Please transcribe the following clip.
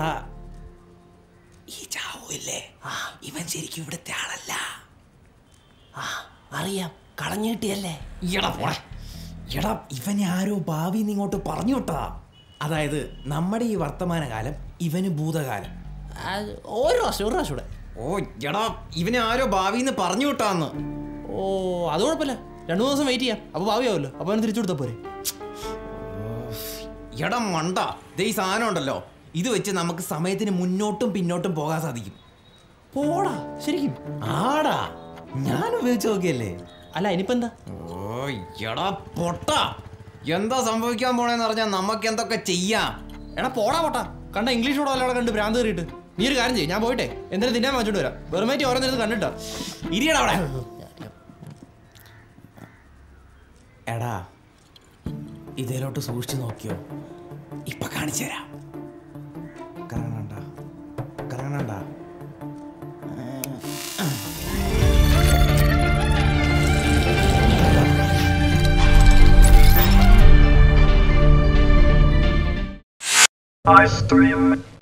This ഇത് വെച്ച് നമുക്ക് സമയത്തിന് മുന്നോട്ടും പിന്നോട്ടും പോകാൻ സാധിക്കും. പോടാ ശരിക്കും. ആടാ ഞാൻ ഉപയോഗിച്ച് നോക്കിയല്ലേ. അല്ല ഇനിയിപ്പോ എന്താ? ഓ എടാ പൊട്ടാ. എന്താ സംഭവിക്കാൻ പോണെന്ന് അറിഞ്ഞാൽ നമുക്ക് എന്തൊക്കെ ചെയ്യാം. എടാ പോടാ പൊട്ടാ. കണ്ട ഇംഗ്ലീഷ് കൂടെ അല്ലാതെ കണ്ട് ഭ്രാന്ത് കയറിയിട്ട്. നീ ഒരു കാര്യം ചെയ്യ് ഞാൻ പോയിട്ടെ എന്തായാലും തിന്നാൻ വാങ്ങിച്ചോണ്ട് വരാം. വെറുമേറ്റി ഓരോന്നിരുന്ന് കണ്ടിട്ടോ. ഇരിയടാ അവിടെ. എടാ ഇതിലോട്ട് സൂക്ഷിച്ച് നോക്കിയോ. ഇപ്പൊ കാണിച്ചു തരാം. Canada. iStream.